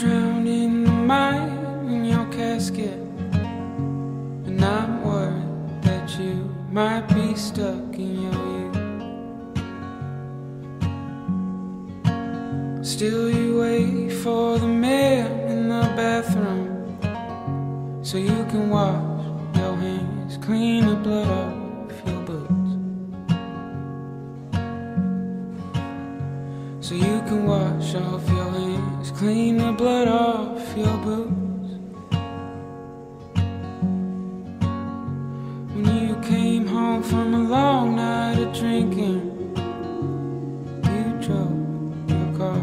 drowned in the mine in your casket, and I'm worried that you might be stuck in your youth. Still you wait for the man in the bathroom, so you can wash your hands, clean the blood off your boots. So you can wash off your hands, clean the blood off your boots. Came home from a long night of drinking, you drove your car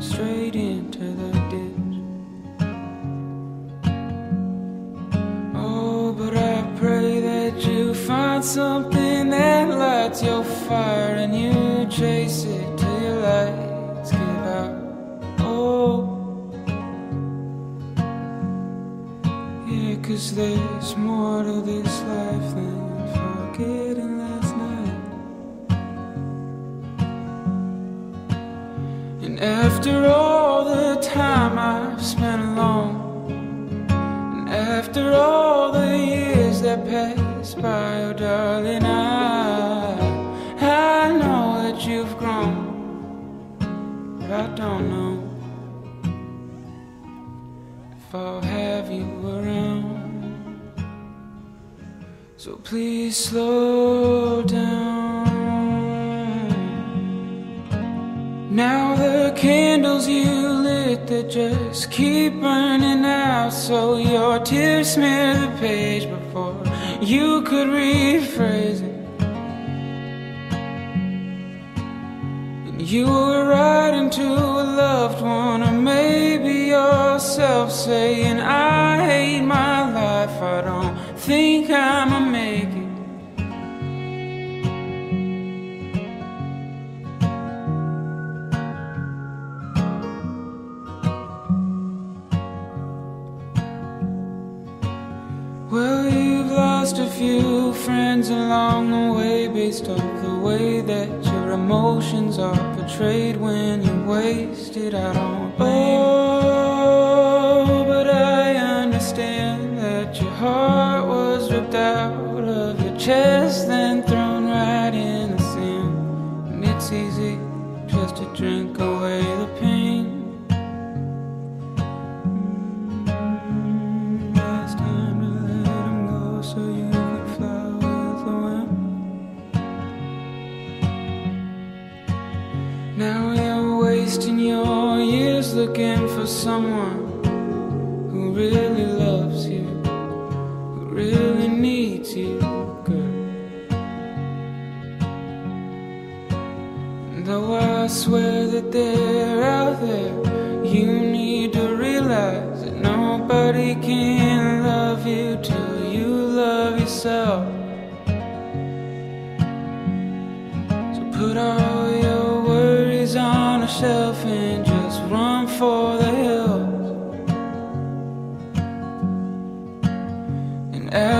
straight into the ditch. Oh, but I pray that you find something that lights your fire, and you chase it till your lights give out. Oh, yeah, 'cause there's more to this life than forgetting last night. And after all the time I've spent alone, and after all the years that passed by, oh darling, I know that you've grown, but I don't know if I'll have you around. So please slow down. Now the candles you lit, they just keep burning out, so your tears smear the page before you could rephrase it. And you were writing to a loved one, or maybe yourself, saying, I hate my life, I don't think I'ma make it. Well, you've lost a few friends along the way, based off the way that your emotions are portrayed when you're wasted. I don't blame you, but I understand that your heart was ripped out of your chest, then thrown right in the sand. And it's easy just to drink away the pain. It's time to let him go, so you can fly with the wind. Now you're wasting your years looking for someone who really loves you, really needs you, girl. And though I swear that they're out there, you need to realize that nobody can love you till you love yourself. So put all your worries on a shelf and just run for the hills.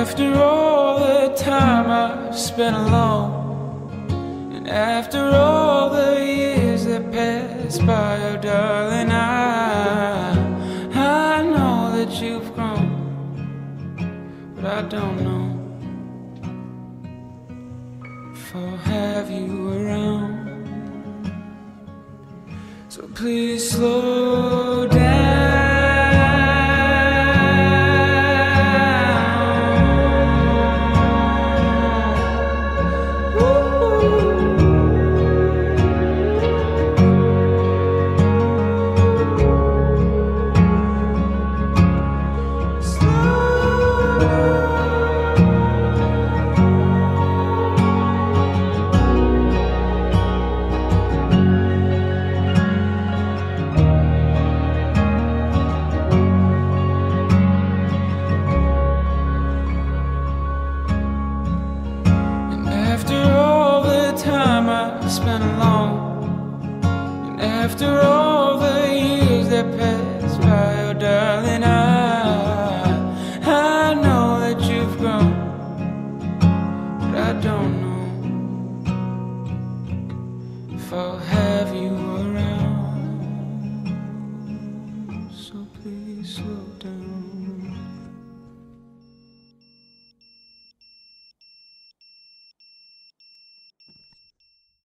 After all the time I've spent alone, and after all the years that passed by, oh darling, I know that you've grown, but I don't know if I'll have you around. So please slow down. Spent alone, and after all the years that passed by, oh darling, I know that you've grown, but I don't know if I'll have you around. So slow down.